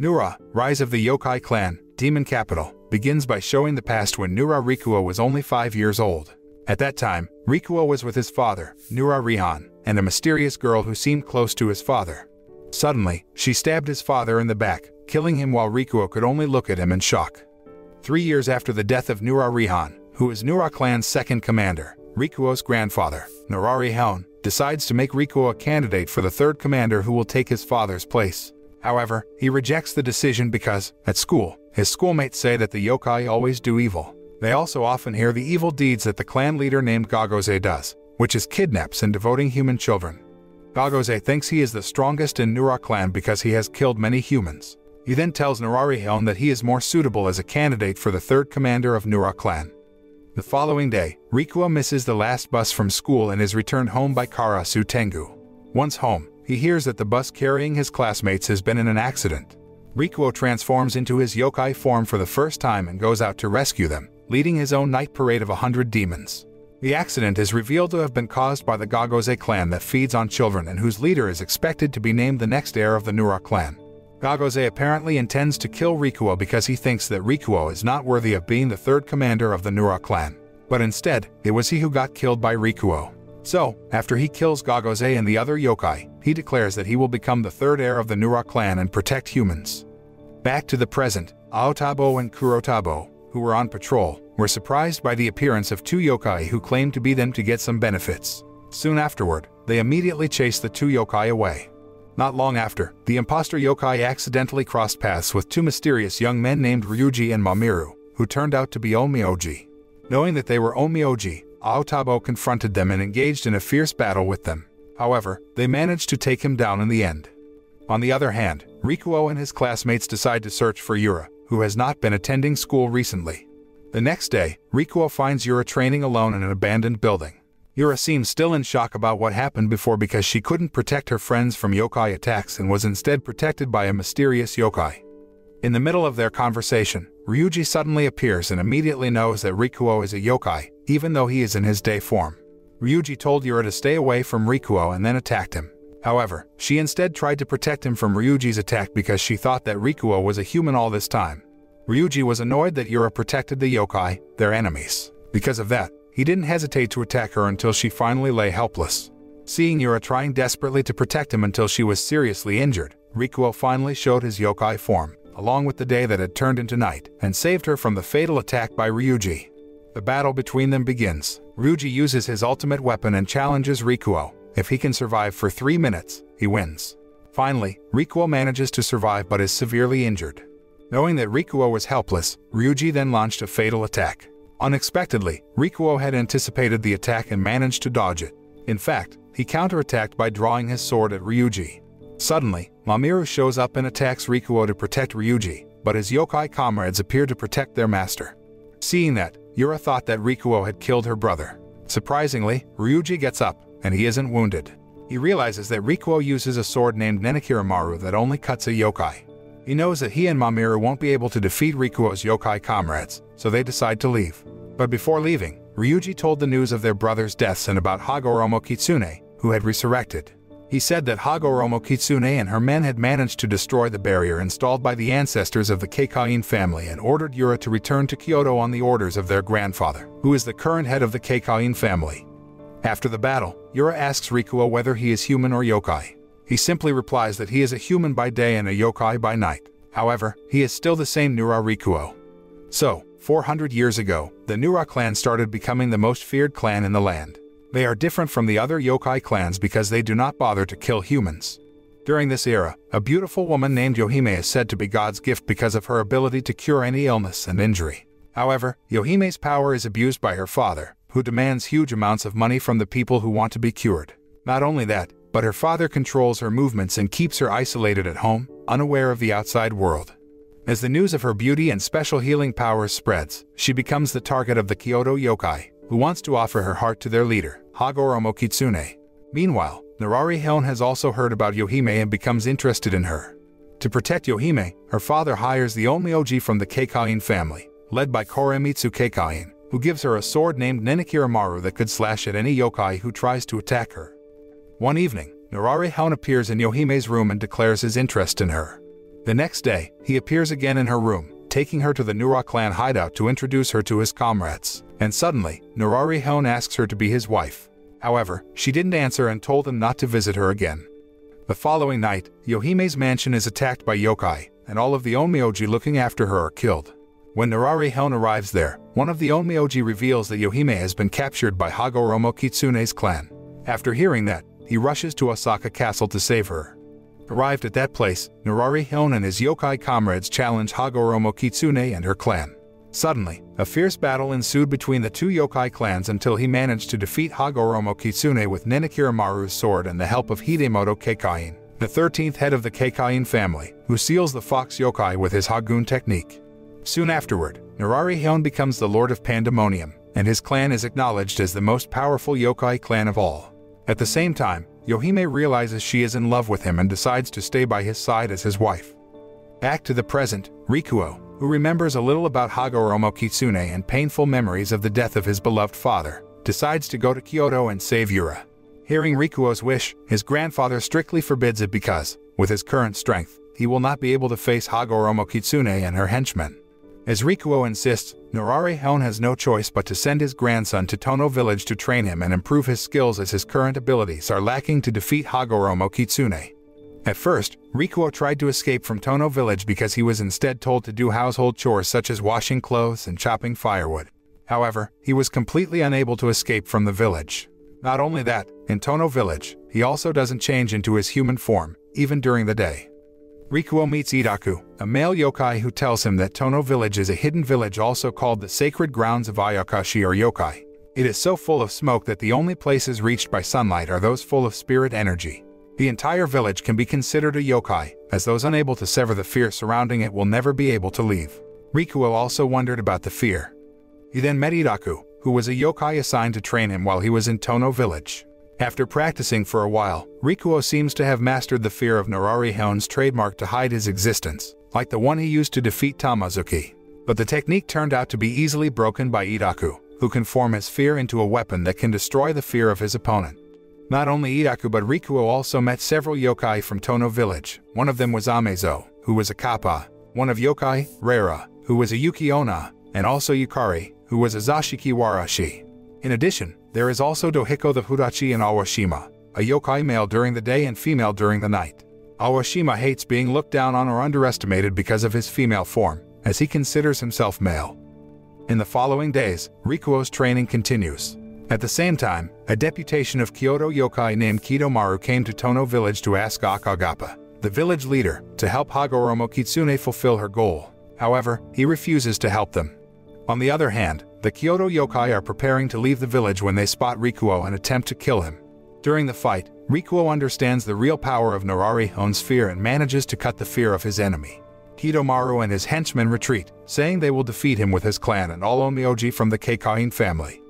Nura, Rise of the Yokai Clan, Demon Capital, begins by showing the past when Nura Rikuo was only 5 years old. At that time, Rikuo was with his father, Nura Rihan, and a mysterious girl who seemed close to his father. Suddenly, she stabbed his father in the back, killing him while Rikuo could only look at him in shock. 3 years after the death of Nura Rihan, who is Nura clan's second commander, Rikuo's grandfather, Nurarihyon, decides to make Rikuo a candidate for the third commander who will take his father's place. However, he rejects the decision because, at school, his schoolmates say that the yokai always do evil. They also often hear the evil deeds that the clan leader named Gagoze does, which is kidnaps and devoting human children. Gagoze thinks he is the strongest in Nura clan because he has killed many humans. He then tells Nurarihyon that he is more suitable as a candidate for the third commander of Nura clan. The following day, Rikuo misses the last bus from school and is returned home by Karasu Tengu. Once home, he hears that the bus carrying his classmates has been in an accident. Rikuo transforms into his yokai form for the first time and goes out to rescue them, leading his own night parade of 100 demons. The accident is revealed to have been caused by the Gagoze clan that feeds on children and whose leader is expected to be named the next heir of the Nura clan. Gagoze apparently intends to kill Rikuo because he thinks that Rikuo is not worthy of being the third commander of the Nura clan. But instead, it was he who got killed by Rikuo. So, after he kills Gagoze and the other yokai, he declares that he will become the third heir of the Nura clan and protect humans. Back to the present, Aotabo and Kurotabo, who were on patrol, were surprised by the appearance of two yokai who claimed to be them to get some benefits. Soon afterward, they immediately chased the two yokai away. Not long after, the imposter yokai accidentally crossed paths with two mysterious young men named Ryuji and Mamiru, who turned out to be Onmyoji. Knowing that they were Onmyoji, Aotabo confronted them and engaged in a fierce battle with them. However, they managed to take him down in the end. On the other hand, Rikuo and his classmates decide to search for Yura, who has not been attending school recently. The next day, Rikuo finds Yura training alone in an abandoned building. Yura seems still in shock about what happened before because she couldn't protect her friends from yokai attacks and was instead protected by a mysterious yokai. In the middle of their conversation, Ryuji suddenly appears and immediately knows that Rikuo is a yokai, even though he is in his day form. Ryuji told Yura to stay away from Rikuo and then attacked him. However, she instead tried to protect him from Ryuji's attack because she thought that Rikuo was a human all this time. Ryuji was annoyed that Yura protected the yokai, their enemies. Because of that, he didn't hesitate to attack her until she finally lay helpless. Seeing Yura trying desperately to protect him until she was seriously injured, Rikuo finally showed his yokai form, along with the day that had turned into night, and saved her from the fatal attack by Ryuji. The battle between them begins. Ryuji uses his ultimate weapon and challenges Rikuo. If he can survive for 3 minutes, he wins. Finally, Rikuo manages to survive but is severely injured. Knowing that Rikuo was helpless, Ryuji then launched a fatal attack. Unexpectedly, Rikuo had anticipated the attack and managed to dodge it. In fact, he counterattacked by drawing his sword at Ryuji. Suddenly, Mamiru shows up and attacks Rikuo to protect Ryuji, but his yokai comrades appear to protect their master. Seeing that, Yura thought that Rikuo had killed her brother. Surprisingly, Ryuji gets up, and he isn't wounded. He realizes that Rikuo uses a sword named Nenakiramaru that only cuts a yokai. He knows that he and Mamiru won't be able to defeat Rikuo's yokai comrades, so they decide to leave. But before leaving, Ryuji told the news of their brother's deaths and about Hagoromo Kitsune, who had resurrected. He said that Hagoromo Kitsune and her men had managed to destroy the barrier installed by the ancestors of the Keikain family and ordered Yura to return to Kyoto on the orders of their grandfather, who is the current head of the Keikain family. After the battle, Yura asks Rikuo whether he is human or yokai. He simply replies that he is a human by day and a yokai by night. However, he is still the same Nura Rikuo. So, 400 years ago, the Nura clan started becoming the most feared clan in the land. They are different from the other yokai clans because they do not bother to kill humans. During this era, a beautiful woman named Yohime is said to be God's gift because of her ability to cure any illness and injury. However, Yohime's power is abused by her father, who demands huge amounts of money from the people who want to be cured. Not only that, but her father controls her movements and keeps her isolated at home, unaware of the outside world. As the news of her beauty and special healing powers spreads, she becomes the target of the Kyoto yokai, who wants to offer her heart to their leader, Hagoromo Kitsune. Meanwhile, Nurarihyon has also heard about Yohime and becomes interested in her. To protect Yohime, her father hires the Onmyoji from the Keikain family, led by Koremitsu Keikain, who gives her a sword named Nenakiramaru that could slash at any yokai who tries to attack her. One evening, Nurarihyon appears in Yohime's room and declares his interest in her. The next day, he appears again in her room, taking her to the Nura clan hideout to introduce her to his comrades. And suddenly, Nurarihyon asks her to be his wife. However, she didn't answer and told him not to visit her again. The following night, Yohime's mansion is attacked by yokai, and all of the Onmyoji looking after her are killed. When Nurarihyon arrives there, one of the Onmyoji reveals that Yohime has been captured by Hagoromo Kitsune's clan. After hearing that, he rushes to Osaka Castle to save her. Arrived at that place, Nurarihyon and his yokai comrades challenge Hagoromo Kitsune and her clan. Suddenly, a fierce battle ensued between the two yokai clans until he managed to defeat Hagoromo Kitsune with Nenakira Maru's sword and the help of Hidemoto Keikain, the 13th head of the Keikain family, who seals the fox yokai with his Hagun technique. Soon afterward, Nurarihyon becomes the Lord of Pandemonium, and his clan is acknowledged as the most powerful yokai clan of all. At the same time, Yohime realizes she is in love with him and decides to stay by his side as his wife. Back to the present, Rikuo, who remembers a little about Hagoromo Kitsune and painful memories of the death of his beloved father, decides to go to Kyoto and save Yura. Hearing Rikuo's wish, his grandfather strictly forbids it because, with his current strength, he will not be able to face Hagoromo Kitsune and her henchmen. As Rikuo insists, Nurarihyon has no choice but to send his grandson to Tono Village to train him and improve his skills as his current abilities are lacking to defeat Hagoromo Kitsune. At first, Rikuo tried to escape from Tono Village because he was instead told to do household chores such as washing clothes and chopping firewood. However, he was completely unable to escape from the village. Not only that, in Tono Village, he also doesn't change into his human form, even during the day. Rikuo meets Itaku, a male yokai who tells him that Tono Village is a hidden village also called the Sacred Grounds of Ayokashi or Yokai. It is so full of smoke that the only places reached by sunlight are those full of spirit energy. The entire village can be considered a yokai, as those unable to sever the fear surrounding it will never be able to leave. Rikuo also wondered about the fear. He then met Itaku, who was a yokai assigned to train him while he was in Tono Village. After practicing for a while, Rikuo seems to have mastered the fear of Nurarihyon's trademark to hide his existence, like the one he used to defeat Tamazuki. But the technique turned out to be easily broken by Itaku, who can form his fear into a weapon that can destroy the fear of his opponent. Not only Itaku but Rikuo also met several yokai from Tono Village. One of them was Amezo, who was a kappa, one of yokai, Rera, who was a Yukiona, and also Yukari, who was a Zashiki Warashi. In addition, there is also Dohiko the Hudachi in Awashima, a yokai male during the day and female during the night. Awashima hates being looked down on or underestimated because of his female form, as he considers himself male. In the following days, Rikuo's training continues. At the same time, a deputation of Kyoto yokai named Kidomaru came to Tono Village to ask Akagappa, the village leader, to help Hagoromo Kitsune fulfill her goal. However, he refuses to help them. On the other hand, the Kyoto yokai are preparing to leave the village when they spot Rikuo and attempt to kill him. During the fight, Rikuo understands the real power of Nurarihyon's fear and manages to cut the fear of his enemy. Kidomaru and his henchmen retreat, saying they will defeat him with his clan and all Onmyoji from the Keikain family.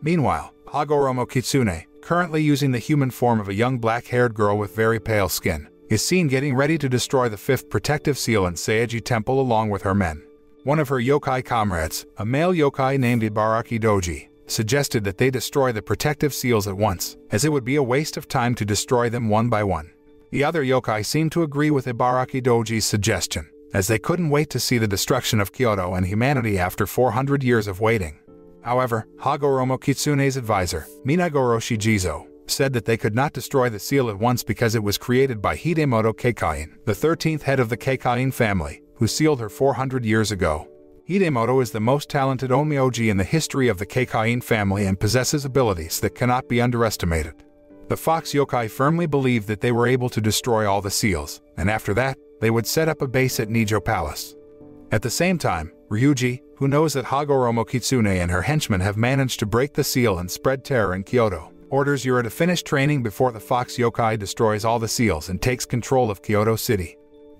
Meanwhile, Hagoromo Kitsune, currently using the human form of a young black-haired girl with very pale skin, is seen getting ready to destroy the 5th protective seal in Seiji Temple along with her men. One of her yokai comrades, a male yokai named Ibaraki Doji, suggested that they destroy the protective seals at once, as it would be a waste of time to destroy them one by one. The other yokai seemed to agree with Ibaraki Doji's suggestion, as they couldn't wait to see the destruction of Kyoto and humanity after 400 years of waiting. However, Hagoromo Kitsune's advisor, Minagoroshi Jizo, said that they could not destroy the seal at once because it was created by Hidemoto Keikain, the 13th head of the Keikain family, who sealed her 400 years ago. Hidemoto is the most talented Onmyoji in the history of the Keikain family and possesses abilities that cannot be underestimated. The fox yokai firmly believed that they were able to destroy all the seals, and after that, they would set up a base at Nijo Palace. At the same time, Ryuji, who knows that Hagoromo Kitsune and her henchmen have managed to break the seal and spread terror in Kyoto, orders Yura to finish training before the fox yokai destroys all the seals and takes control of Kyoto city.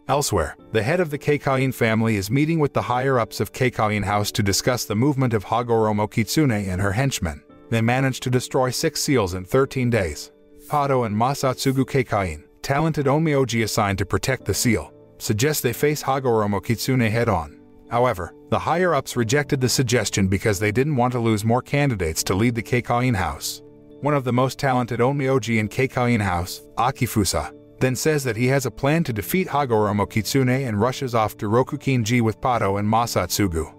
Elsewhere, the head of the Keikain family is meeting with the higher-ups of Keikain House to discuss the movement of Hagoromo Kitsune and her henchmen. They managed to destroy 6 seals in 13 days. Pado and Masatsugu Keikain, talented Onmyoji assigned to protect the seal, suggest they face Hagoromo Kitsune head-on. However, the higher-ups rejected the suggestion because they didn't want to lose more candidates to lead the Keikain House. One of the most talented Onmyoji in Keikain House, Akifusa, then says that he has a plan to defeat Hagoromo Kitsune and rushes off to Rokukinji with Pato and Masatsugu.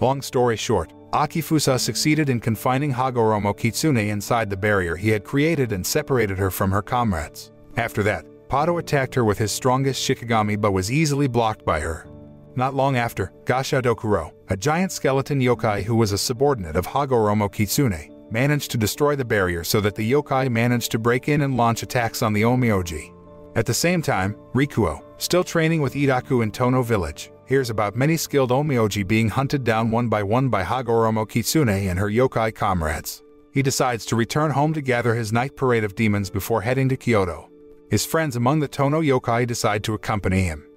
Long story short, Akifusa succeeded in confining Hagoromo Kitsune inside the barrier he had created and separated her from her comrades. After that, Pato attacked her with his strongest Shikigami but was easily blocked by her. Not long after, Gasha Dokuro, a giant skeleton yokai who was a subordinate of Hagoromo Kitsune, managed to destroy the barrier so that the yokai managed to break in and launch attacks on the Onmyoji. At the same time, Rikuo, still training with Itaku in Tono Village, hears about many skilled Onmyoji being hunted down one by one by Hagoromo Kitsune and her yokai comrades. He decides to return home to gather his night parade of demons before heading to Kyoto. His friends among the Tono yokai decide to accompany him.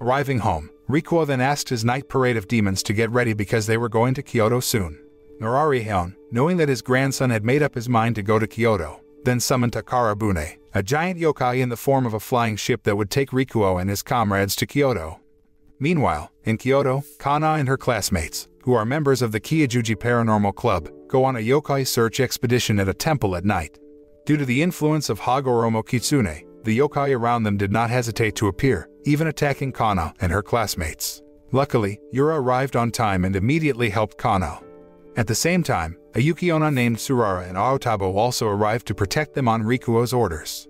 Arriving home, Rikuo then asked his night parade of demons to get ready because they were going to Kyoto soon. Nurarihyon, knowing that his grandson had made up his mind to go to Kyoto, then summoned Takara Bune, a giant yokai in the form of a flying ship that would take Rikuo and his comrades to Kyoto. Meanwhile, in Kyoto, Kana and her classmates, who are members of the Kyojuji Paranormal Club, go on a yokai search expedition at a temple at night. Due to the influence of Hagoromo Kitsune, the yokai around them did not hesitate to appear, even attacking Kana and her classmates. Luckily, Yura arrived on time and immediately helped Kana. At the same time, a Yukiona named Tsurara and Aotabo also arrived to protect them on Rikuo's orders.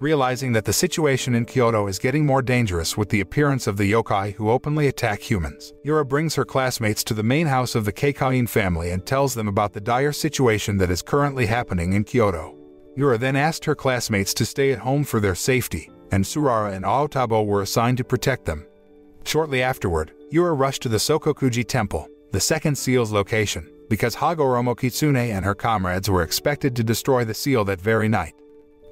Realizing that the situation in Kyoto is getting more dangerous with the appearance of the yokai who openly attack humans, Yura brings her classmates to the main house of the Keikain family and tells them about the dire situation that is currently happening in Kyoto. Yura then asked her classmates to stay at home for their safety, and Tsurara and Aotabo were assigned to protect them. Shortly afterward, Yura rushed to the Sokokuji Temple, the second seal's location, because Hagoromo Kitsune and her comrades were expected to destroy the seal that very night.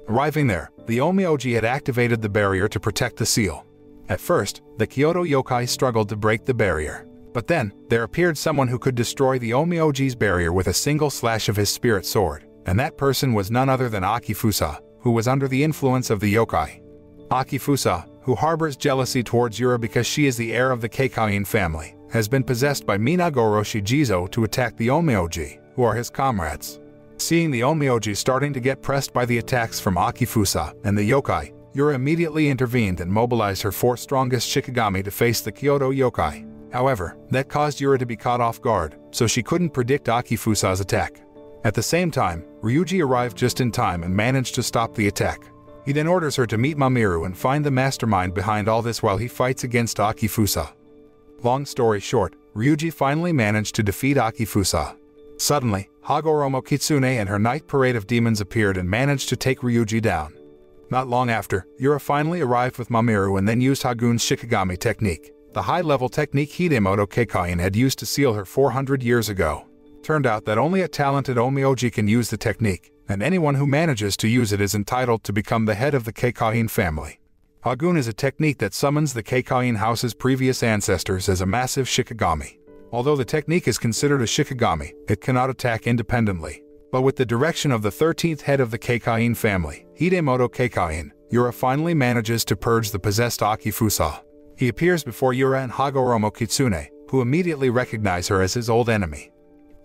Arriving there, the Onmyoji had activated the barrier to protect the seal. At first, the Kyoto yokai struggled to break the barrier. But then, there appeared someone who could destroy the Onmyoji's barrier with a single slash of his spirit sword, and that person was none other than Akifusa, who was under the influence of the yokai. Akifusa, who harbors jealousy towards Yura because she is the heir of the Keikain family, has been possessed by Minagoroshi Jizo to attack the Onmyoji, who are his comrades. Seeing the Onmyoji starting to get pressed by the attacks from Akifusa and the yokai, Yura immediately intervened and mobilized her four strongest Shikigami to face the Kyoto yokai. However, that caused Yura to be caught off guard, so she couldn't predict Akifusa's attack. At the same time, Ryuji arrived just in time and managed to stop the attack. He then orders her to meet Mamiru and find the mastermind behind all this while he fights against Akifusa. Long story short, Ryuji finally managed to defeat Akifusa. Suddenly, Hagoromo Kitsune and her night parade of demons appeared and managed to take Ryuji down. Not long after, Yura finally arrived with Mamiru and then used Hagun's Shikigami technique, the high-level technique Hidemoto Keikain had used to seal her 400 years ago. Turned out that only a talented Onmyoji can use the technique, and anyone who manages to use it is entitled to become the head of the Keikain family. Hagun is a technique that summons the Keikain house's previous ancestors as a massive Shikigami. Although the technique is considered a Shikigami, it cannot attack independently. But with the direction of the 13th head of the Keikain family, Hidemoto Keikain, Yura finally manages to purge the possessed Akifusa. He appears before Yura and Hagoromo Kitsune, who immediately recognize her as his old enemy.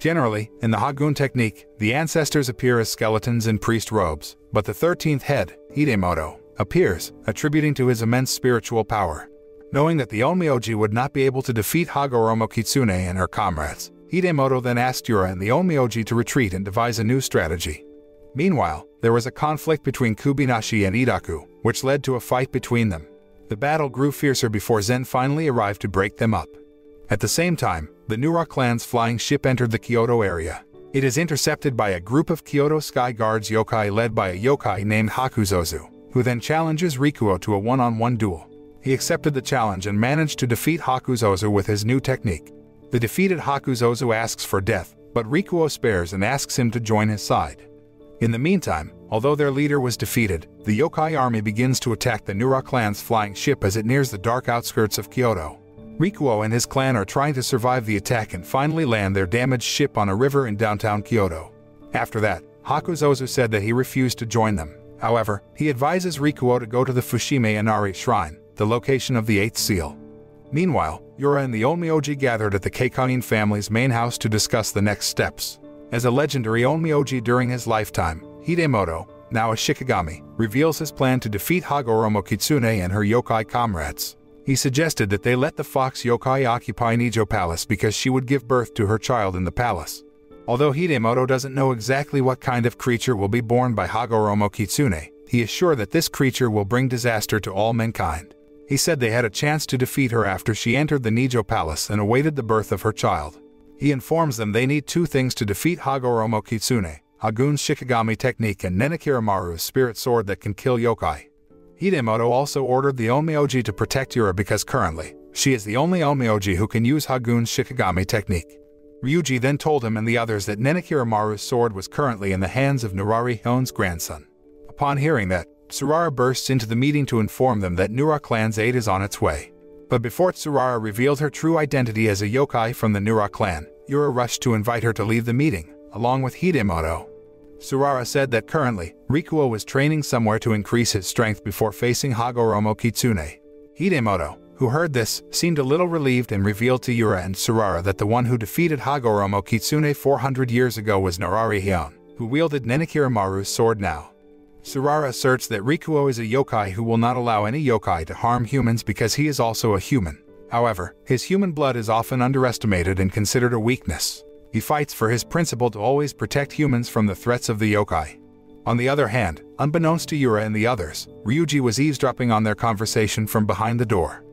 Generally, in the Hagun technique, the ancestors appear as skeletons in priest robes, but the 13th head, Hidemoto, appears, attributing to his immense spiritual power. Knowing that the Onmyoji would not be able to defeat Hagoromo Kitsune and her comrades, Hidemoto then asked Yura and the Onmyoji to retreat and devise a new strategy. Meanwhile, there was a conflict between Kubinashi and Itaku, which led to a fight between them. The battle grew fiercer before Zen finally arrived to break them up. At the same time, the Nura clan's flying ship entered the Kyoto area. It is intercepted by a group of Kyoto Sky Guards yokai led by a yokai named Hakuzozu, who then challenges Rikuo to a one-on-one duel. He accepted the challenge and managed to defeat Hakuzozu with his new technique. The defeated Hakuzozu asks for death, but Rikuo spares and asks him to join his side. In the meantime, although their leader was defeated, the yokai army begins to attack the Nura clan's flying ship as it nears the dark outskirts of Kyoto. Rikuo and his clan are trying to survive the attack and finally land their damaged ship on a river in downtown Kyoto. After that, Hakuzozu said that he refused to join them. However, he advises Rikuo to go to the Fushime Inari Shrine, the location of the 8th seal. Meanwhile, Yura and the Onmyoji gathered at the Keikain family's main house to discuss the next steps. As a legendary Onmyoji during his lifetime, Hidemoto, now a Shikigami, reveals his plan to defeat Hagoromo Kitsune and her yokai comrades. He suggested that they let the fox yokai occupy Nijo Palace because she would give birth to her child in the palace. Although Hidemoto doesn't know exactly what kind of creature will be born by Hagoromo Kitsune, he is sure that this creature will bring disaster to all mankind. He said they had a chance to defeat her after she entered the Nijo Palace and awaited the birth of her child. He informs them they need two things to defeat Hagoromo Kitsune: Hagun's Shikigami technique and Nenakiramaru's spirit sword that can kill yokai. Hidemoto also ordered the Onmyoji to protect Yura because currently, she is the only Onmyoji who can use Hagun's Shikigami technique. Ryuji then told him and the others that Nenakiramaru's sword was currently in the hands of Nurarihyon's grandson. Upon hearing that, Tsurara bursts into the meeting to inform them that Nura clan's aid is on its way. But before Tsurara revealed her true identity as a yokai from the Nura clan, Yura rushed to invite her to leave the meeting, along with Hidemoto. Tsurara said that currently, Rikuo was training somewhere to increase his strength before facing Hagoromo Kitsune. Hidemoto, who heard this, seemed a little relieved and revealed to Yura and Tsurara that the one who defeated Hagoromo Kitsune 400 years ago was Nurarihyon, who wielded Nenakiramaru's sword now. Tsurara asserts that Rikuo is a yokai who will not allow any yokai to harm humans because he is also a human. However, his human blood is often underestimated and considered a weakness. He fights for his principle to always protect humans from the threats of the yokai. On the other hand, unbeknownst to Yura and the others, Ryuji was eavesdropping on their conversation from behind the door.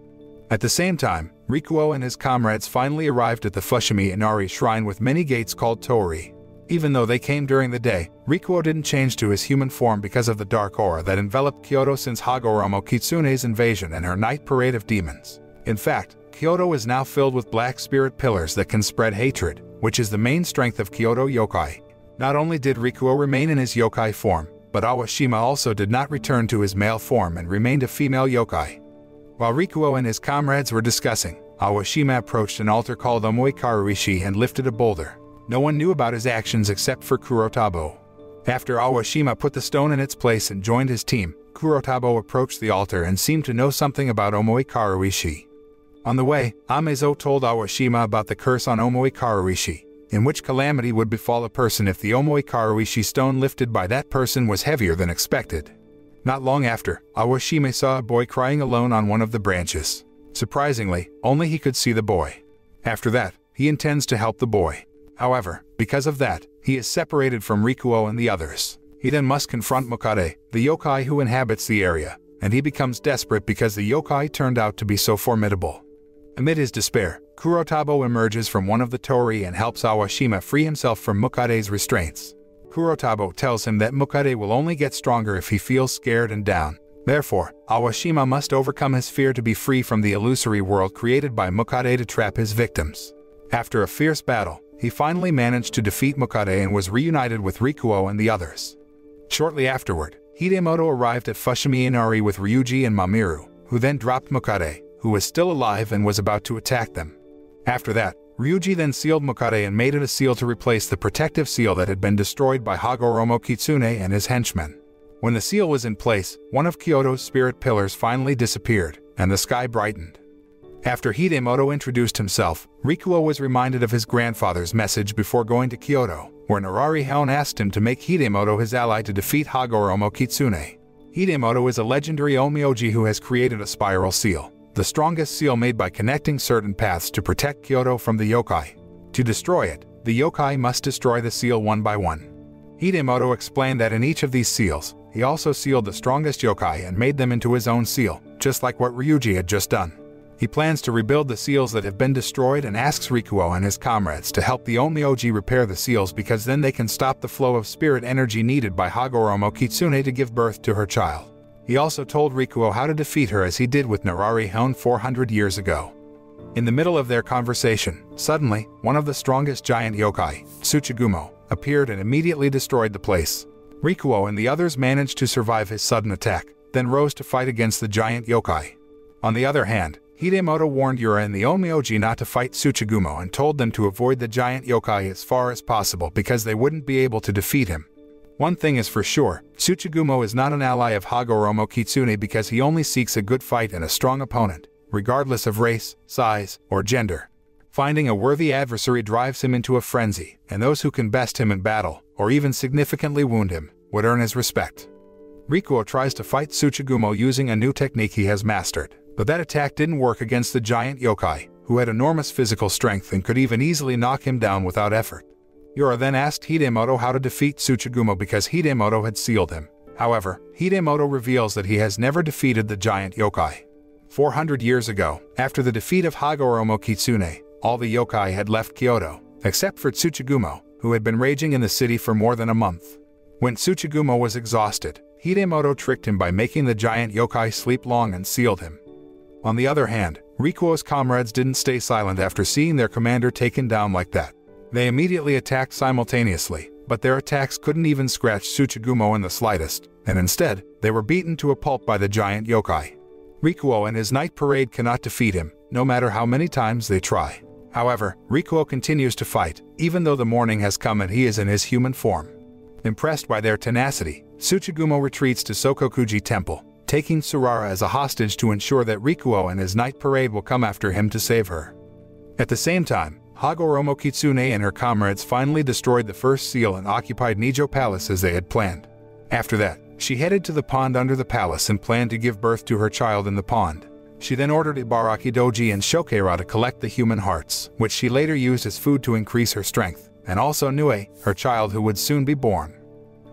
At the same time, Rikuo and his comrades finally arrived at the Fushimi Inari shrine with many gates called Torii. Even though they came during the day, Rikuo didn't change to his human form because of the dark aura that enveloped Kyoto since Hagoromo Kitsune's invasion and her night parade of demons. In fact, Kyoto is now filled with black spirit pillars that can spread hatred, which is the main strength of Kyoto yokai. Not only did Rikuo remain in his yokai form, but Awashima also did not return to his male form and remained a female yokai. While Rikuo and his comrades were discussing, Awashima approached an altar called Omoikaruishi and lifted a boulder. No one knew about his actions except for Kurotabo. After Awashima put the stone in its place and joined his team, Kurotabo approached the altar and seemed to know something about Omoikaruishi. On the way, Amezo told Awashima about the curse on Omoikaruishi, in which calamity would befall a person if the Omoikaruishi stone lifted by that person was heavier than expected. Not long after, Awashima saw a boy crying alone on one of the branches. Surprisingly, only he could see the boy. After that, he intends to help the boy. However, because of that, he is separated from Rikuo and the others. He then must confront Mukade, the yokai who inhabits the area, and he becomes desperate because the yokai turned out to be so formidable. Amid his despair, Kurotabo emerges from one of the torii and helps Awashima free himself from Mukade's restraints. Kurotabo tells him that Mukade will only get stronger if he feels scared and down. Therefore, Awashima must overcome his fear to be free from the illusory world created by Mukade to trap his victims. After a fierce battle, he finally managed to defeat Mukade and was reunited with Rikuo and the others. Shortly afterward, Hidemoto arrived at Fushimi Inari with Ryuji and Mamiru, who then dropped Mukade, who was still alive and was about to attack them. After that, Ryuji then sealed Mukade and made it a seal to replace the protective seal that had been destroyed by Hagoromo Kitsune and his henchmen. When the seal was in place, one of Kyoto's spirit pillars finally disappeared, and the sky brightened. After Hidemoto introduced himself, Rikuo was reminded of his grandfather's message before going to Kyoto, where Nurarihyon asked him to make Hidemoto his ally to defeat Hagoromo Kitsune. Hidemoto is a legendary Onmyoji who has created a spiral seal, the strongest seal made by connecting certain paths to protect Kyoto from the yokai. To destroy it, the yokai must destroy the seal one by one. Hidemoto explained that in each of these seals, he also sealed the strongest yokai and made them into his own seal, just like what Ryuji had just done. He plans to rebuild the seals that have been destroyed and asks Rikuo and his comrades to help the Onmyoji repair the seals because then they can stop the flow of spirit energy needed by Hagoromo Kitsune to give birth to her child. He also told Rikuo how to defeat her as he did with Nurarihyon 400 years ago. In the middle of their conversation, suddenly, one of the strongest giant yokai, Tsuchigumo, appeared and immediately destroyed the place. Rikuo and the others managed to survive his sudden attack, then rose to fight against the giant yokai. On the other hand, Hidemoto warned Yura and the Onmyoji not to fight Tsuchigumo and told them to avoid the giant yokai as far as possible because they wouldn't be able to defeat him. One thing is for sure, Tsuchigumo is not an ally of Hagoromo Kitsune because he only seeks a good fight and a strong opponent, regardless of race, size, or gender. Finding a worthy adversary drives him into a frenzy, and those who can best him in battle, or even significantly wound him, would earn his respect. Rikuo tries to fight Tsuchigumo using a new technique he has mastered, but that attack didn't work against the giant yokai, who had enormous physical strength and could even easily knock him down without effort. Yura then asked Hidemoto how to defeat Tsuchigumo because Hidemoto had sealed him. However, Hidemoto reveals that he has never defeated the giant yokai. 400 years ago, after the defeat of Hagoromo Kitsune, all the yokai had left Kyoto, except for Tsuchigumo, who had been raging in the city for more than a month. When Tsuchigumo was exhausted, Hidemoto tricked him by making the giant yokai sleep long and sealed him. On the other hand, Rikuo's comrades didn't stay silent after seeing their commander taken down like that. They immediately attacked simultaneously, but their attacks couldn't even scratch Tsuchigumo in the slightest, and instead, they were beaten to a pulp by the giant yokai. Rikuo and his night parade cannot defeat him, no matter how many times they try. However, Rikuo continues to fight, even though the morning has come and he is in his human form. Impressed by their tenacity, Tsuchigumo retreats to Sokokuji Temple, taking Tsurara as a hostage to ensure that Rikuo and his night parade will come after him to save her. At the same time, Hagoromo Kitsune and her comrades finally destroyed the first seal and occupied Nijo Palace as they had planned. After that, she headed to the pond under the palace and planned to give birth to her child in the pond. She then ordered Ibaraki Doji and Shokera to collect the human hearts, which she later used as food to increase her strength, and also Nue, her child who would soon be born.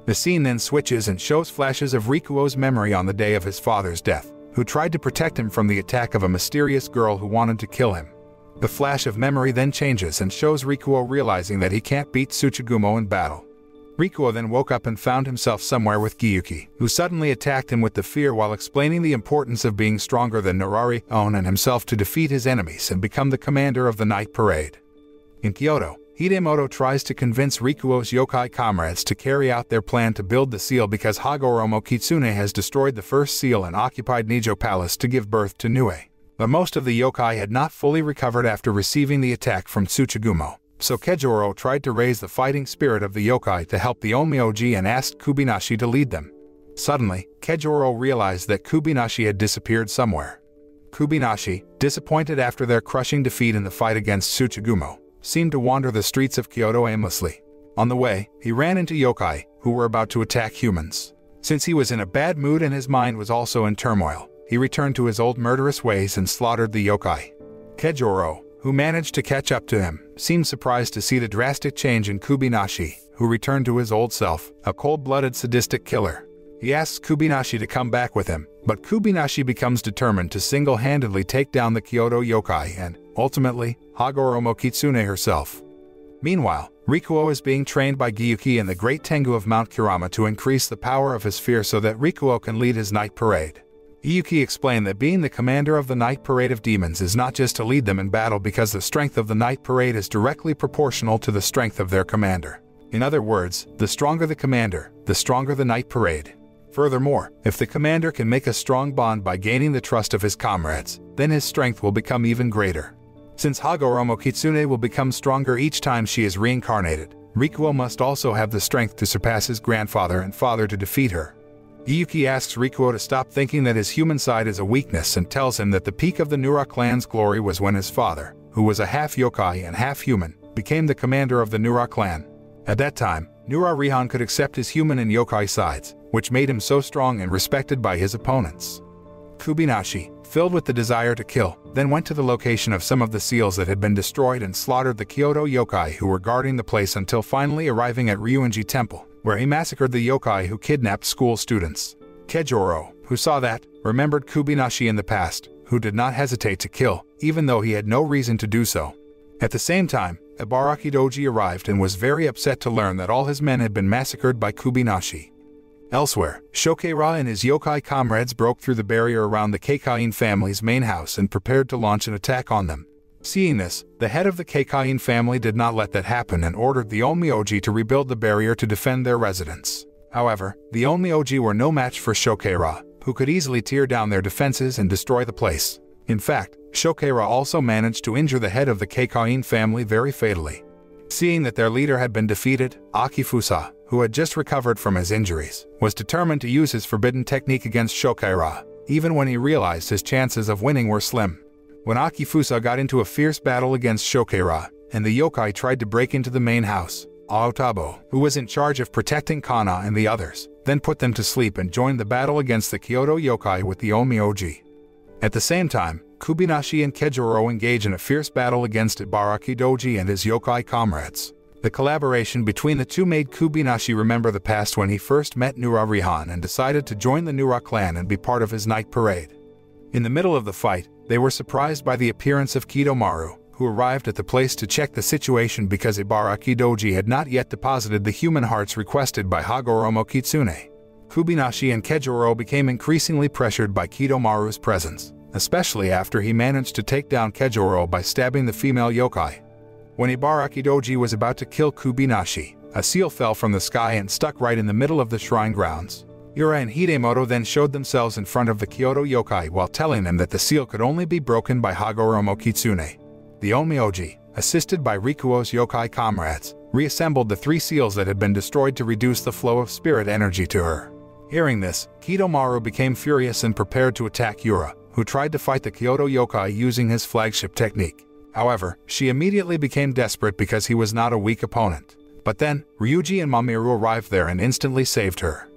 The scene then switches and shows flashes of Rikuo's memory on the day of his father's death, who tried to protect him from the attack of a mysterious girl who wanted to kill him. The flash of memory then changes and shows Rikuo realizing that he can't beat Tsuchigumo in battle. Rikuo then woke up and found himself somewhere with Gyuki, who suddenly attacked him with the fear while explaining the importance of being stronger than Nurarihyon and himself to defeat his enemies and become the commander of the night parade. In Kyoto, Hidemoto tries to convince Rikuo's yokai comrades to carry out their plan to build the seal because Hagoromo Kitsune has destroyed the first seal and occupied Nijo Palace to give birth to Nue. But most of the yokai had not fully recovered after receiving the attack from Tsuchigumo. So Kejoro tried to raise the fighting spirit of the yokai to help the Onmyoji and asked Kubinashi to lead them. Suddenly, Kejoro realized that Kubinashi had disappeared somewhere. Kubinashi, disappointed after their crushing defeat in the fight against Tsuchigumo, seemed to wander the streets of Kyoto aimlessly. On the way, he ran into yokai, who were about to attack humans. Since he was in a bad mood and his mind was also in turmoil, he returned to his old murderous ways and slaughtered the yokai. Kejoro, who managed to catch up to him, seemed surprised to see the drastic change in Kubinashi, who returned to his old self, a cold-blooded sadistic killer. He asks Kubinashi to come back with him, but Kubinashi becomes determined to single-handedly take down the Kyoto yokai and, ultimately, Hagoromo Kitsune herself. Meanwhile, Rikuo is being trained by Gyuki and the Great Tengu of Mount Kurama to increase the power of his fear so that Rikuo can lead his night parade. Gyuki explained that being the commander of the Night Parade of Demons is not just to lead them in battle because the strength of the Night Parade is directly proportional to the strength of their commander. In other words, the stronger the commander, the stronger the Night Parade. Furthermore, if the commander can make a strong bond by gaining the trust of his comrades, then his strength will become even greater. Since Hagoromo Kitsune will become stronger each time she is reincarnated, Rikuo must also have the strength to surpass his grandfather and father to defeat her. Gyuki asks Rikuo to stop thinking that his human side is a weakness and tells him that the peak of the Nura clan's glory was when his father, who was a half-yokai and half-human, became the commander of the Nura clan. At that time, Nura Rihan could accept his human and yokai sides, which made him so strong and respected by his opponents. Kubinashi, filled with the desire to kill, then went to the location of some of the seals that had been destroyed and slaughtered the Kyoto yokai who were guarding the place until finally arriving at Ryuji Temple, where he massacred the yokai who kidnapped school students. Kejoro, who saw that, remembered Kubinashi in the past, who did not hesitate to kill, even though he had no reason to do so. At the same time, Ibaraki Doji arrived and was very upset to learn that all his men had been massacred by Kubinashi. Elsewhere, Shokera and his yokai comrades broke through the barrier around the Keikain family's main house and prepared to launch an attack on them. Seeing this, the head of the Keikain family did not let that happen and ordered the Onmyoji to rebuild the barrier to defend their residence. However, the Onmyoji were no match for Shokera, who could easily tear down their defenses and destroy the place. In fact, Shokera also managed to injure the head of the Keikain family very fatally. Seeing that their leader had been defeated, Akifusa, who had just recovered from his injuries, was determined to use his forbidden technique against Shokera, even when he realized his chances of winning were slim. When Akifusa got into a fierce battle against Shokera, and the yokai tried to break into the main house, Aotabo, who was in charge of protecting Kana and the others, then put them to sleep and joined the battle against the Kyoto yokai with the Onmyoji. At the same time, Kubinashi and Kejoro engage in a fierce battle against Ibaraki Doji and his yokai comrades. The collaboration between the two made Kubinashi remember the past when he first met Nura Rihan and decided to join the Nura clan and be part of his night parade. In the middle of the fight, they were surprised by the appearance of Kidomaru, who arrived at the place to check the situation because Ibaraki Doji had not yet deposited the human hearts requested by Hagoromo Kitsune. Kubinashi and Kejoro became increasingly pressured by Kidomaru's presence, especially after he managed to take down Kejoro by stabbing the female yokai. When Ibaraki Doji was about to kill Kubinashi, a seal fell from the sky and stuck right in the middle of the shrine grounds. Yura and Hidemoto then showed themselves in front of the Kyoto yokai while telling them that the seal could only be broken by Hagoromo Kitsune. The Onmyoji, assisted by Rikuo's yokai comrades, reassembled the three seals that had been destroyed to reduce the flow of spirit energy to her. Hearing this, Kidomaru became furious and prepared to attack Yura, who tried to fight the Kyoto yokai using his flagship technique. However, she immediately became desperate because he was not a weak opponent. But then, Ryuji and Mamiru arrived there and instantly saved her.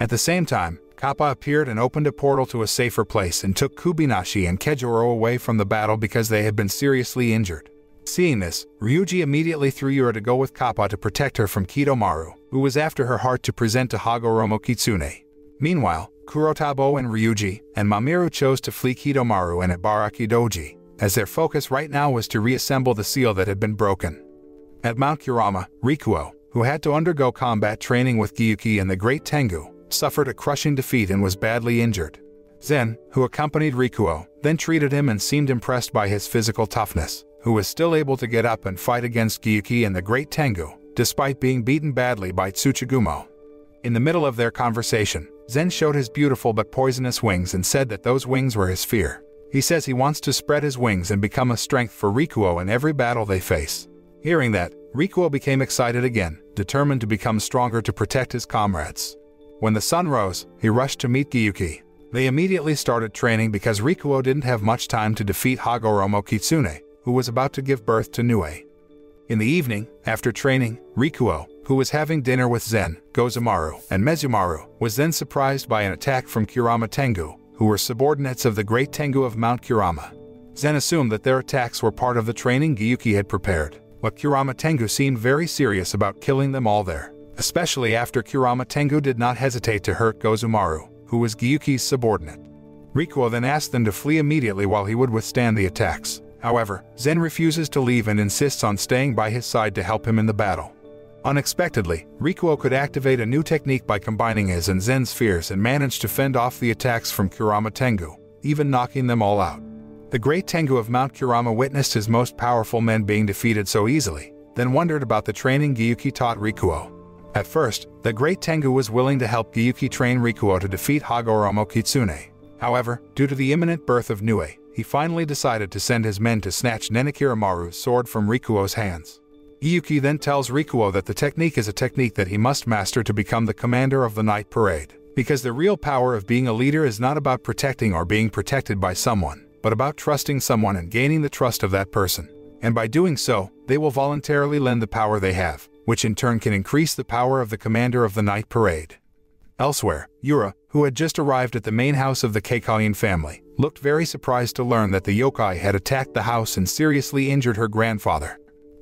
At the same time, Kappa appeared and opened a portal to a safer place and took Kubinashi and Kejoro away from the battle because they had been seriously injured. Seeing this, Ryuji immediately threw Yura to go with Kappa to protect her from Kidomaru, who was after her heart to present to Hagoromo Kitsune. Meanwhile, Kurotabo and Ryuji and Mamiru chose to flee Kidomaru and Ibaraki Doji, as their focus right now was to reassemble the seal that had been broken. At Mount Kurama, Rikuo, who had to undergo combat training with Gyuki and the Great Tengu, suffered a crushing defeat and was badly injured. Zen, who accompanied Rikuo, then treated him and seemed impressed by his physical toughness, who was still able to get up and fight against Gyuki and the Great Tengu, despite being beaten badly by Tsuchigumo. In the middle of their conversation, Zen showed his beautiful but poisonous wings and said that those wings were his fear. He says he wants to spread his wings and become a strength for Rikuo in every battle they face. Hearing that, Rikuo became excited again, determined to become stronger to protect his comrades. When the sun rose, he rushed to meet Gyuki. They immediately started training because Rikuo didn't have much time to defeat Hagoromo Kitsune, who was about to give birth to Nue. In the evening, after training, Rikuo, who was having dinner with Zen, Gozomaru, and Mezumaru, was then surprised by an attack from Kurama Tengu, who were subordinates of the Great Tengu of Mount Kurama. Zen assumed that their attacks were part of the training Gyuki had prepared, but Kurama Tengu seemed very serious about killing them all there, especially after Kurama Tengu did not hesitate to hurt Gozomaru, who was Gyuki's subordinate. Rikuo then asked them to flee immediately while he would withstand the attacks. However, Zen refuses to leave and insists on staying by his side to help him in the battle. Unexpectedly, Rikuo could activate a new technique by combining his and Zen's fears and managed to fend off the attacks from Kurama Tengu, even knocking them all out. The Great Tengu of Mount Kurama witnessed his most powerful men being defeated so easily, then wondered about the training Gyuki taught Rikuo. At first, the Great Tengu was willing to help Gyuki train Rikuo to defeat Hagoromo Kitsune. However, due to the imminent birth of Nue, he finally decided to send his men to snatch Nenakiramaru's sword from Rikuo's hands. Gyuki then tells Rikuo that the technique is a technique that he must master to become the commander of the night parade, because the real power of being a leader is not about protecting or being protected by someone, but about trusting someone and gaining the trust of that person. And by doing so, they will voluntarily lend the power they have, which in turn can increase the power of the commander of the night parade. Elsewhere, Yura, who had just arrived at the main house of the Keikain family, looked very surprised to learn that the yokai had attacked the house and seriously injured her grandfather.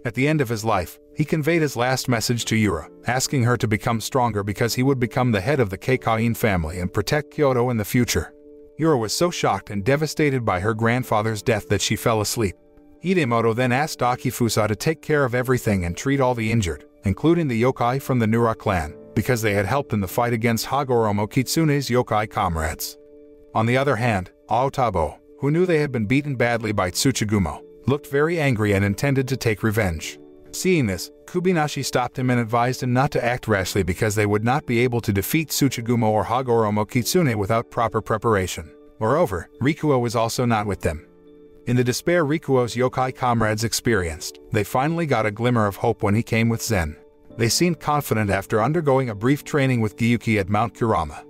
At the end of his life, he conveyed his last message to Yura, asking her to become stronger because he would become the head of the Keikain family and protect Kyoto in the future. Yura was so shocked and devastated by her grandfather's death that she fell asleep. Hidemoto then asked Akifusa to take care of everything and treat all the injured, including the yokai from the Nura clan, because they had helped in the fight against Hagoromo Kitsune's yokai comrades. On the other hand, Aotabo, who knew they had been beaten badly by Tsuchigumo, looked very angry and intended to take revenge. Seeing this, Kubinashi stopped him and advised him not to act rashly because they would not be able to defeat Tsuchigumo or Hagoromo Kitsune without proper preparation. Moreover, Rikuo was also not with them. In the despair Rikuo's yokai comrades experienced, they finally got a glimmer of hope when he came with Zen. They seemed confident after undergoing a brief training with Gyuki at Mount Kurama.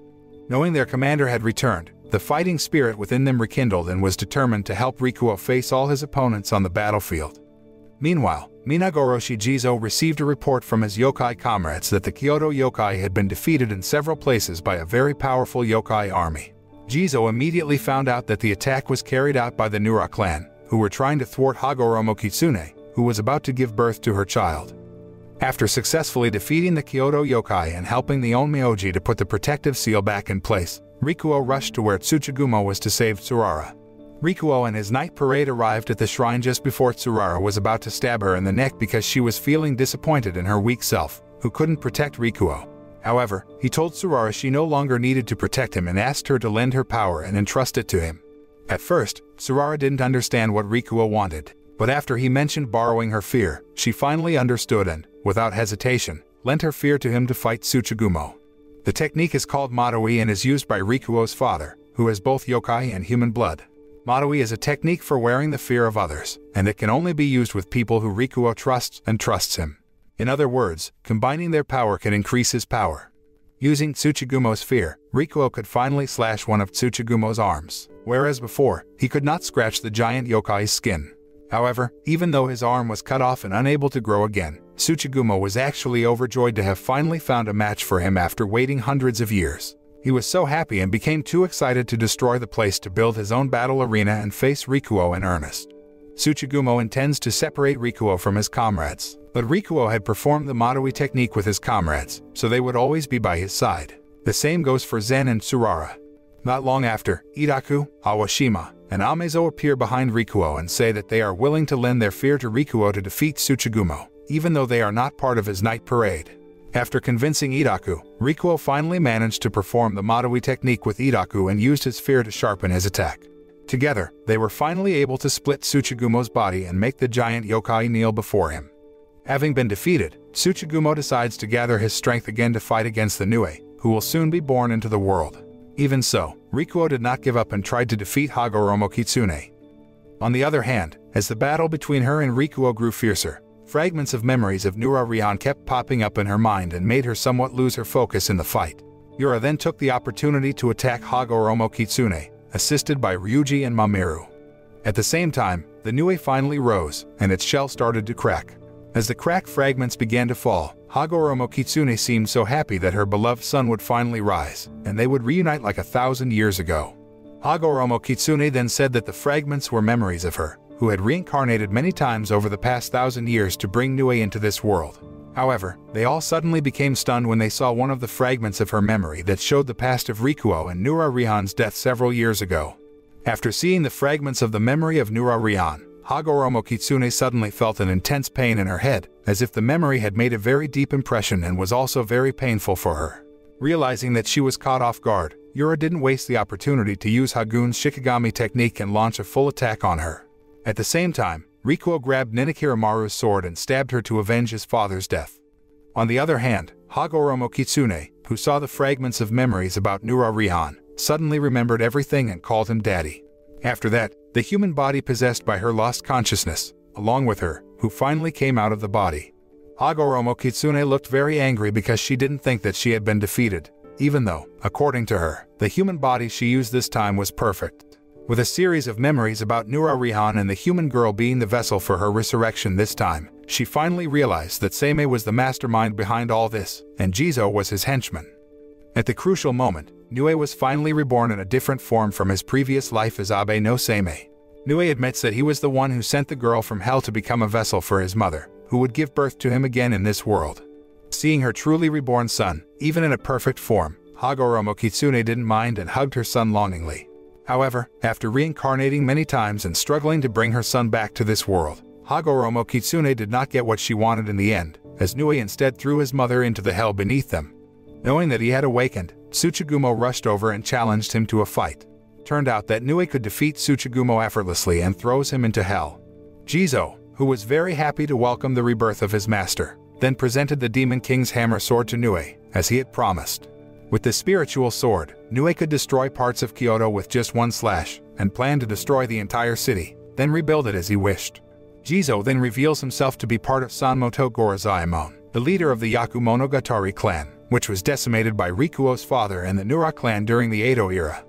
Knowing their commander had returned, the fighting spirit within them rekindled and was determined to help Rikuo face all his opponents on the battlefield. Meanwhile, Minagoroshi Jizo received a report from his yokai comrades that the Kyoto yokai had been defeated in several places by a very powerful yokai army. Jizo immediately found out that the attack was carried out by the Nura clan, who were trying to thwart Hagoromo Kitsune, who was about to give birth to her child. After successfully defeating the Kyoto yokai and helping the Onmyoji to put the protective seal back in place, Rikuo rushed to where Tsuchigumo was to save Tsurara. Rikuo and his night parade arrived at the shrine just before Tsurara was about to stab her in the neck because she was feeling disappointed in her weak self, who couldn't protect Rikuo. However, he told Tsurara she no longer needed to protect him and asked her to lend her power and entrust it to him. At first, Tsurara didn't understand what Rikuo wanted, but after he mentioned borrowing her fear, she finally understood and, without hesitation, lent her fear to him to fight Tsuchigumo. The technique is called Marui and is used by Rikuo's father, who has both yokai and human blood. Marui is a technique for wearing the fear of others, and it can only be used with people who Rikuo trusts and trusts him. In other words, combining their power can increase his power. Using Tsuchigumo's fear, Rikuo could finally slash one of Tsuchigumo's arms, whereas before, he could not scratch the giant yokai's skin. However, even though his arm was cut off and unable to grow again, Tsuchigumo was actually overjoyed to have finally found a match for him after waiting hundreds of years. He was so happy and became too excited to destroy the place to build his own battle arena and face Rikuo in earnest. Tsuchigumo intends to separate Rikuo from his comrades, but Rikuo had performed the Marui technique with his comrades, so they would always be by his side. The same goes for Zen and Tsurara. Not long after, Itaku, Awashima, and Amazo appear behind Rikuo and say that they are willing to lend their fear to Rikuo to defeat Tsuchigumo, even though they are not part of his night parade. After convincing Itaku, Rikuo finally managed to perform the Marui technique with Itaku and used his fear to sharpen his attack. Together, they were finally able to split Tsuchigumo's body and make the giant yokai kneel before him. Having been defeated, Tsuchigumo decides to gather his strength again to fight against the Nue, who will soon be born into the world. Even so, Rikuo did not give up and tried to defeat Hagoromo Kitsune. On the other hand, as the battle between her and Rikuo grew fiercer, fragments of memories of Nura Rihan kept popping up in her mind and made her somewhat lose her focus in the fight. Yura then took the opportunity to attack Hagoromo Kitsune, assisted by Ryuji and Mamiru. At the same time, the Nue finally rose, and its shell started to crack. As the cracked fragments began to fall, Hagoromo Kitsune seemed so happy that her beloved son would finally rise, and they would reunite like 1,000 years ago. Hagoromo Kitsune then said that the fragments were memories of her, who had reincarnated many times over the past 1,000 years to bring Nue into this world. However, they all suddenly became stunned when they saw one of the fragments of her memory that showed the past of Rikuo and Nura Rihan's death several years ago. After seeing the fragments of the memory of Nura Rihan, Hagoromo Kitsune suddenly felt an intense pain in her head, as if the memory had made a very deep impression and was also very painful for her. Realizing that she was caught off guard, Yura didn't waste the opportunity to use Hagun's Shikigami technique and launch a full attack on her. At the same time, Rikuo grabbed Ninakiramaru's sword and stabbed her to avenge his father's death. On the other hand, Hagoromo Kitsune, who saw the fragments of memories about Nura Rihan, suddenly remembered everything and called him Daddy. After that, the human body possessed by her lost consciousness, along with her, who finally came out of the body. Hagoromo Kitsune looked very angry because she didn't think that she had been defeated, even though, according to her, the human body she used this time was perfect. With a series of memories about Nura Rihan and the human girl being the vessel for her resurrection this time, she finally realized that Seimei was the mastermind behind all this, and Jizo was his henchman. At the crucial moment, Nue was finally reborn in a different form from his previous life as Abe no Seimei. Nue admits that he was the one who sent the girl from hell to become a vessel for his mother, who would give birth to him again in this world. Seeing her truly reborn son, even in a perfect form, Hagoromo Kitsune didn't mind and hugged her son longingly. However, after reincarnating many times and struggling to bring her son back to this world, Hagoromo Kitsune did not get what she wanted in the end, as Nue instead threw his mother into the hell beneath them. Knowing that he had awakened, Tsuchigumo rushed over and challenged him to a fight. Turned out that Nue could defeat Tsuchigumo effortlessly and throws him into hell. Jizo, who was very happy to welcome the rebirth of his master, then presented the Demon King's hammer sword to Nue, as he had promised. With the spiritual sword, Nue could destroy parts of Kyoto with just one slash, and planned to destroy the entire city, then rebuild it as he wished. Jizo then reveals himself to be part of Sanmoto Gorozaemon, the leader of the Yakumonogatari clan, which was decimated by Rikuo's father and the Nura clan during the Edo era.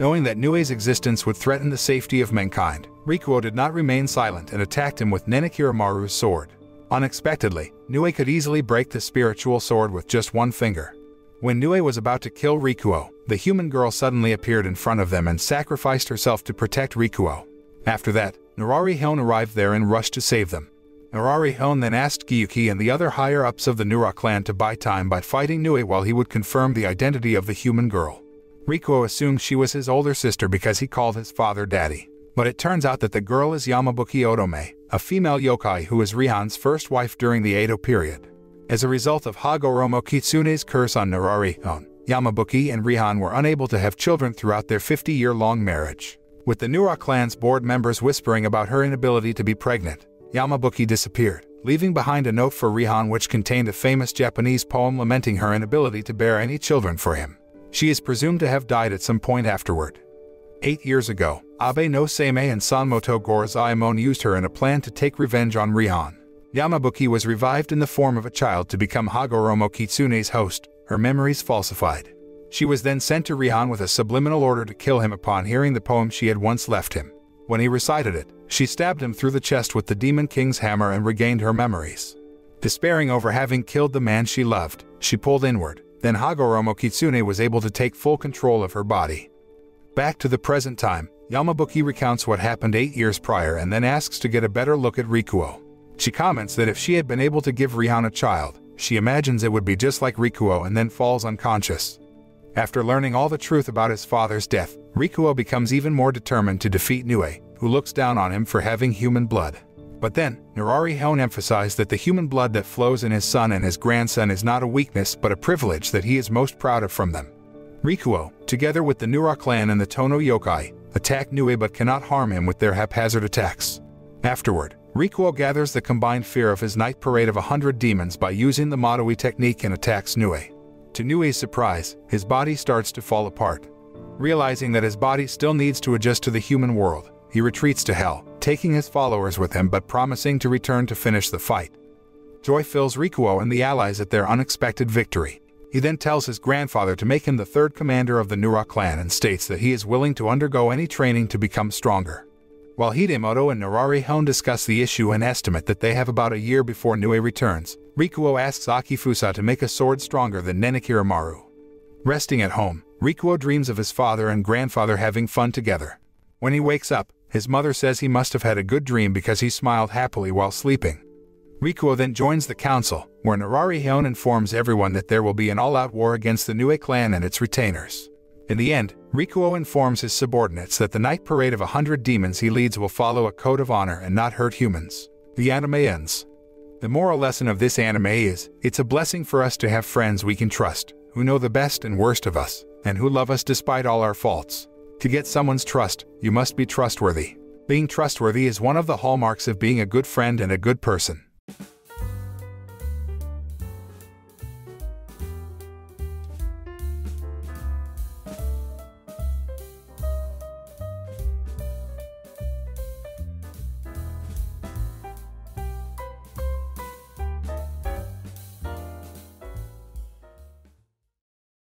knowing that Nue's existence would threaten the safety of mankind. Rikuo did not remain silent and attacked him with Nenakiramaru's sword. Unexpectedly, Nue could easily break the spiritual sword with just one finger. When Nue was about to kill Rikuo, the human girl suddenly appeared in front of them and sacrificed herself to protect Rikuo. After that, Nurarihyon arrived there and rushed to save them. Nurarihyon then asked Gyuki and the other higher-ups of the Nura clan to buy time by fighting Nue while he would confirm the identity of the human girl. Rikuo assumed she was his older sister because he called his father daddy. But it turns out that the girl is Yamabuki Otome, a female yokai who was Rihan's first wife during the Edo period. As a result of Hagoromo Kitsune's curse on Nurarihyon, Yamabuki and Rihan were unable to have children throughout their 50-year-long marriage. With the Nura clan's board members whispering about her inability to be pregnant, Yamabuki disappeared, leaving behind a note for Rihan which contained a famous Japanese poem lamenting her inability to bear any children for him. She is presumed to have died at some point afterward. 8 years ago, Abe no Seimei and Sanmoto Gorazaemon used her in a plan to take revenge on Rihan. Yamabuki was revived in the form of a child to become Hagoromo Kitsune's host, her memories falsified. She was then sent to Rihan with a subliminal order to kill him upon hearing the poem she had once left him. When he recited it, she stabbed him through the chest with the Demon King's hammer and regained her memories. Despairing over having killed the man she loved, she pulled inward. Then Hagoromo Kitsune was able to take full control of her body. Back to the present time, Yamabuki recounts what happened 8 years prior and then asks to get a better look at Rikuo. She comments that if she had been able to give Rihan a child, she imagines it would be just like Rikuo and then falls unconscious. After learning all the truth about his father's death, Rikuo becomes even more determined to defeat Nue, who looks down on him for having human blood. But then, Nurarihyon emphasized that the human blood that flows in his son and his grandson is not a weakness but a privilege that he is most proud of from them. Rikuo, together with the Nura clan and the Tono Yokai, attack Nue but cannot harm him with their haphazard attacks. Afterward, Rikuo gathers the combined fear of his night parade of 100 demons by using the Madoui technique and attacks Nue. To Nue's surprise, his body starts to fall apart. Realizing that his body still needs to adjust to the human world, he retreats to hell, taking his followers with him but promising to return to finish the fight. Joy fills Rikuo and the allies at their unexpected victory. He then tells his grandfather to make him the third commander of the Nura clan and states that he is willing to undergo any training to become stronger. While Hidemoto and Nurarihyon discuss the issue and estimate that they have about a year before Nue returns, Rikuo asks Akifusa to make a sword stronger than Nenakiramaru. Resting at home, Rikuo dreams of his father and grandfather having fun together. When he wakes up, his mother says he must have had a good dream because he smiled happily while sleeping. Rikuo then joins the council, where Nurarihyon informs everyone that there will be an all-out war against the Nue clan and its retainers. In the end, Rikuo informs his subordinates that the night parade of 100 demons he leads will follow a code of honor and not hurt humans. The anime ends. The moral lesson of this anime is, it's a blessing for us to have friends we can trust, who know the best and worst of us, and who love us despite all our faults. To get someone's trust, you must be trustworthy. Being trustworthy is one of the hallmarks of being a good friend and a good person.